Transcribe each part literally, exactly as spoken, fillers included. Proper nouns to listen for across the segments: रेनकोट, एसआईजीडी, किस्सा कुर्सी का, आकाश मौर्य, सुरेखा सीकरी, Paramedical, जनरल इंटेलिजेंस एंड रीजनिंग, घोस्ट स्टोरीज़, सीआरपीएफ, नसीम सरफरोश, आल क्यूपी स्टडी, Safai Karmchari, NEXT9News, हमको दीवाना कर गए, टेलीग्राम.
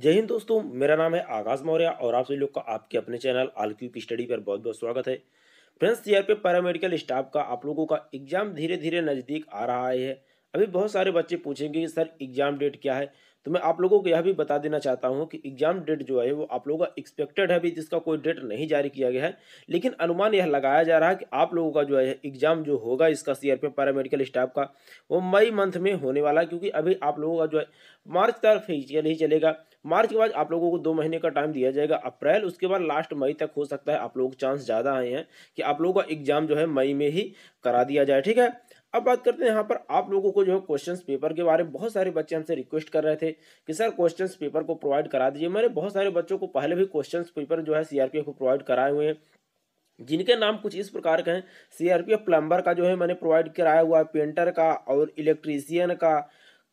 जय हिंद दोस्तों, मेरा नाम है आकाश मौर्य और आप सभी लोग का आपके अपने चैनल आल क्यूपी स्टडी पर बहुत बहुत स्वागत है। फ्रेंड्स, सीआरपीएफ पैरामेडिकल स्टाफ का आप लोगों का एग्जाम धीरे धीरे नज़दीक आ रहा है। अभी बहुत सारे बच्चे पूछेंगे कि सर एग्जाम डेट क्या है, तो मैं आप लोगों को यह भी बता देना चाहता हूं कि एग्जाम डेट जो है वो आप लोगों का एक्सपेक्टेड है, अभी जिसका कोई डेट नहीं जारी किया गया है, लेकिन अनुमान यह लगाया जा रहा है कि आप लोगों का जो है एग्जाम जो होगा इसका सीआरपीएफ पैरामेडिकल स्टाफ का वो मई मंथ में होने वाला है, क्योंकि अभी आप लोगों का जो है मार्च तक फिजिकल ही चलेगा। मार्च के बाद आप लोगों को दो महीने का टाइम दिया जाएगा, अप्रैल, उसके बाद लास्ट मई तक हो सकता है आप लोग चांस ज़्यादा आए हैं कि आप लोगों का एग्जाम जो है मई में ही करा दिया जाए। ठीक है, अब बात करते हैं यहाँ पर आप लोगों को जो है क्वेश्चंस पेपर के बारे में। बहुत सारे बच्चे हमसे रिक्वेस्ट कर रहे थे कि सर क्वेश्चंस पेपर को प्रोवाइड करा दीजिए। मैंने बहुत सारे बच्चों को पहले भी क्वेश्चंस पेपर जो है सीआरपीएफ को प्रोवाइड कराए हुए हैं, जिनके नाम कुछ इस प्रकार के हैं। सीआरपीएफ प्लम्बर का जो है मैंने प्रोवाइड कराया हुआ है, पेंटर का और इलेक्ट्रीशियन का,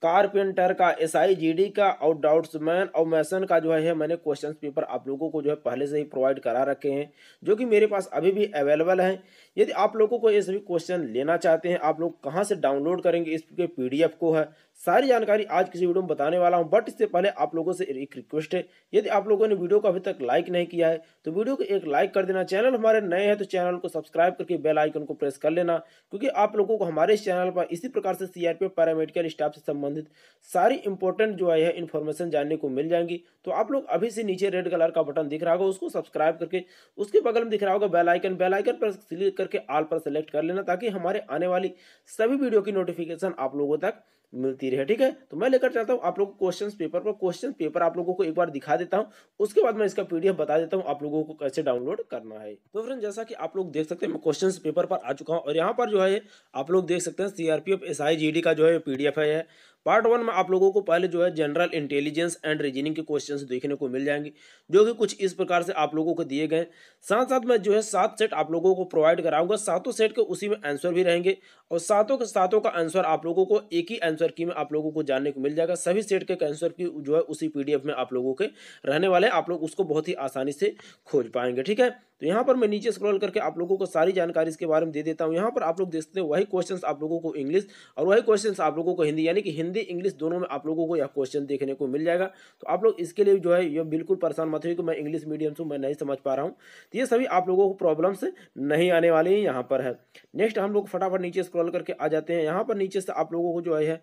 कारपेंटर का, एसआईजीडी का और डाउट्समैन और मैसन का जो है मैंने क्वेश्चन पेपर आप लोगों को जो है पहले से ही प्रोवाइड करा रखे हैं, जो कि मेरे पास अभी भी अवेलेबल हैं। यदि आप लोगों को ये सभी क्वेश्चन लेना चाहते हैं, आप लोग कहाँ से डाउनलोड करेंगे इसके पीडीएफ को, है सारी जानकारी आज किसी वीडियो में बताने वाला हूं। बट इससे पहले आप लोगों से एक रिक्वेस्ट है, यदि आप लोगों ने वीडियो को अभी तक लाइक नहीं किया है तो वीडियो को एक लाइक कर देना। चैनल हमारे नए हैं तो चैनल को सब्सक्राइब करके बेल आइकन को प्रेस कर लेना, क्योंकि आप लोगों को हमारे इस चैनल पर इसी प्रकार से सीआरपीएफ पैरामेडिकल स्टाफ से संबंधित सारी इंपॉर्टेंट जो है इन्फॉर्मेशन जानने को मिल जाएंगी। तो आप लोग अभी से नीचे रेड कलर का बटन दिख रहा होगा, उसको सब्सक्राइब करके उसके बगल में दिख रहा होगा बेल आइकन, बेल आइकन पर क्लिक करके ऑल पर सेलेक्ट कर लेना, ताकि हमारे आने वाली सभी वीडियो की नोटिफिकेशन आप लोगों तक मिलती रहे। ठीक है, तो मैं लेकर चाहता हूँ आप लोग क्वेश्चन पेपर पर क्वेश्चन पेपर आप लोगों को एक बार दिखा देता हूँ, उसके बाद मैं इसका पीडीएफ बता देता हूँ आप लोगों को कैसे डाउनलोड करना है। तो फ्रेंड, जैसा कि आप लोग देख सकते हैं मैं क्वेश्चन पेपर पर आ चुका हूँ और यहाँ पर जो है आप लोग देख सकते हैं सीआरपीएफ एसआईजीडी का जो है पीडीएफ है। पार्ट वन में आप लोगों को पहले जो है जनरल इंटेलिजेंस एंड रीजनिंग के क्वेश्चंस देखने को मिल जाएंगे, जो कि कुछ इस प्रकार से आप लोगों को दिए गए। साथ साथ मैं जो है सात सेट आप लोगों को प्रोवाइड कराऊंगा, सातों सेट के उसी में आंसर भी रहेंगे और सातों के सातों का आंसर आप लोगों को एक ही आंसर की में आप लोगों को जानने को मिल जाएगा। सभी सेट के आंसर की जो है उसी पीडीएफ में आप लोगों के रहने वाले, आप लोग उसको बहुत ही आसानी से खोज पाएंगे। ठीक है, तो यहाँ पर मैं नीचे स्क्रॉल करके आप लोगों को सारी जानकारी इसके बारे में दे देता हूँ। यहाँ पर आप लोग देख सकते हैं वही क्वेश्चंस आप लोगों को इंग्लिश और वही क्वेश्चंस आप लोगों को हिंदी, यानी कि हिंदी इंग्लिश दोनों में आप लोगों को यह क्वेश्चन देखने को मिल जाएगा। तो आप लोग इसके लिए जो है ये बिल्कुल परेशान मत होइए कि मैं इंग्लिश मीडियम से मैं नहीं समझ पा रहा हूँ, तो ये सभी आप लोगों को प्रॉब्लम्स नहीं आने वाली है। यहाँ पर है नेक्स्ट, हम लोग फटाफट नीचे स्क्रॉल करके आ जाते हैं। यहाँ पर नीचे से आप लोगों को जो है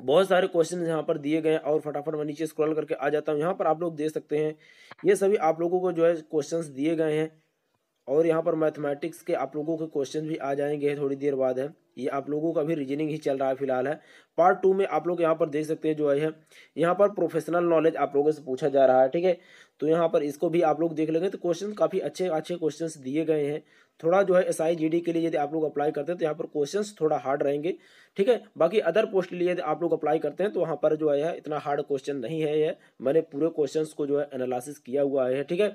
बहुत सारे क्वेश्चन यहाँ पर दिए गए हैं और फटाफट मैं नीचे स्क्रॉल करके आ जाता हूँ। यहाँ पर आप लोग देख सकते हैं ये सभी आप लोगों को जो है क्वेश्चंस दिए गए हैं और यहाँ पर मैथमेटिक्स के आप लोगों के क्वेश्चन भी आ जाएंगे थोड़ी देर बाद है। ये आप लोगों का भी रीजनिंग ही चल रहा है फिलहाल है। पार्ट टू में आप लोग यहाँ पर देख सकते हैं जो है यहाँ पर प्रोफेशनल नॉलेज आप लोगों से पूछा जा रहा है। ठीक है, तो यहाँ पर इसको भी आप लोग देख लेंगे। तो क्वेश्चन काफ़ी अच्छे अच्छे क्वेश्चन दिए गए हैं। थोड़ा जो है एसआईजीडी के लिए यदि आप लोग अप्लाई करते हैं तो यहाँ पर क्वेश्चंस थोड़ा हार्ड रहेंगे। ठीक है, बाकी अदर पोस्ट के लिए यदि आप लोग अप्लाई करते हैं तो वहाँ पर जो है इतना हार्ड क्वेश्चन नहीं है। ये मैंने पूरे क्वेश्चंस को जो है एनालिसिस किया हुआ है। ठीक है,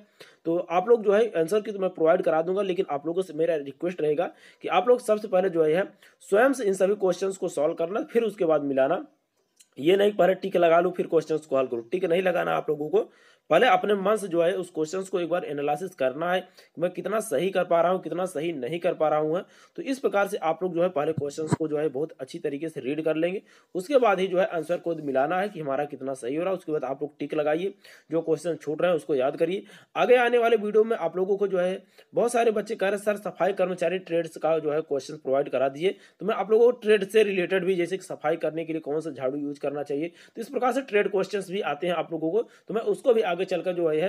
तो आप लोग जो है आंसर की तो मैं प्रोवाइड करा दूंगा, लेकिन आप लोगों से मेरा रिक्वेस्ट रहेगा कि आप लोग सबसे पहले जो है स्वयं से इन सभी क्वेश्चन को सॉल्व करना, फिर उसके बाद मिलाना। ये नहीं पहले टिक लगा लूँ फिर क्वेश्चन को हल करूँ, टिक नहीं लगाना। आप लोगों को पहले अपने मन से जो है उस क्वेश्चंस को एक बार एनालिसिस करना है, मैं कितना सही कर पा रहा हूँ कितना सही नहीं कर पा रहा हूँ। तो इस प्रकार से आप लोग जो है पहले क्वेश्चंस को जो है बहुत अच्छी तरीके से रीड कर लेंगे, उसके बाद ही जो है आंसर को मिलाना है कि हमारा कितना सही हो रहा है। उसके बाद आप लोग टिक लगाइए, जो क्वेश्चन छूट रहे हैं उसको याद करिए। आगे आने वाले वीडियो में आप लोगों को जो है बहुत सारे बच्चे कह रहे हैं सर सफाई कर्मचारी ट्रेड्स का जो है क्वेश्चन प्रोवाइड करा दिए, तो मैं आप लोगों को ट्रेड से रिलेटेड भी, जैसे सफाई करने के लिए कौन सा झाड़ू यूज करना चाहिए, तो इस प्रकार से ट्रेड क्वेश्चन भी आते हैं आप लोगों को, तो मैं उसको भी आगे चलकर जो है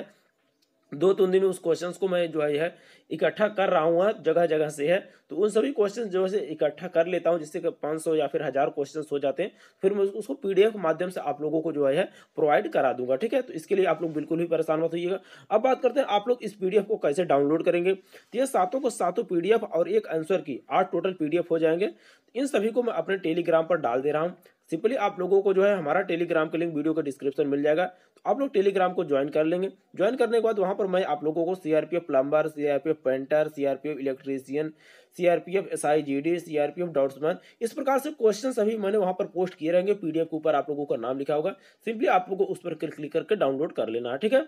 दो तीन दिन में उस क्वेश्चंस को मैं जो है इकट्ठा कर रहा हूँ जगह जगह से है। तो उन सभी क्वेश्चंस जो है इकट्ठा कर लेता हूँ, जिससे कि पाँच सौ या फिर हज़ार क्वेश्चंस हो जाते हैं, फिर मैं उसको पीडीएफ के माध्यम से आप लोगों को जो है प्रोवाइड करा दूंगा। ठीक है, तो इसके लिए आप लोग बिल्कुल भी परेशान मत होइएगा। अब बात करते हैं आप लोग इस पीडीएफ को कैसे डाउनलोड करेंगे। तो ये सातों को सातों पीडीएफ और एक आंसर की आठ टोटल पीडीएफ हो जाएंगे। इन सभी को मैं अपने टेलीग्राम पर डाल दे रहा हूँ। सिंपली आप लोगों को जो है हमारा टेलीग्राम का लिंक वीडियो के डिस्क्रिप्शन मिल जाएगा, तो आप लोग टेलीग्राम को ज्वाइन कर लेंगे। ज्वाइन करने के बाद वहां पर मैं आप लोगों को सीआरपीएफ plumber, सीआरपीएफ painter, सीआरपीएफ electrician, सीआरपीएफ एसआईजीडी, सीआरपीएफ draughtsman, इस प्रकार से क्वेश्चन सभी मैंने वहां पर पोस्ट किए रहेंगे। पीडीएफ के ऊपर आप लोगों का नाम लिखा होगा, सिंपली आप लोगों को उस पर क्लिक करके डाउनलोड कर लेना है। ठीक है,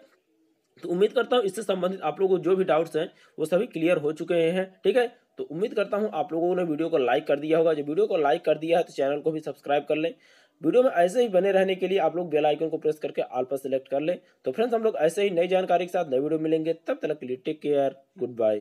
तो उम्मीद करता हूँ इससे संबंधित आप लोगों को जो भी डाउट्स हैं वो सभी क्लियर हो चुके हैं। ठीक है, तो उम्मीद करता हूँ आप लोगों ने वीडियो को लाइक कर दिया होगा। जो वीडियो को लाइक कर दिया है तो चैनल को भी सब्सक्राइब कर लें। वीडियो में ऐसे ही बने रहने के लिए आप लोग बेल आइकन को प्रेस करके ऑल पर सिलेक्ट कर लें। तो फ्रेंड्स, हम लोग ऐसे ही नई जानकारी के साथ नई वीडियो मिलेंगे, तब तक के लिए टेक केयर, गुड बाय।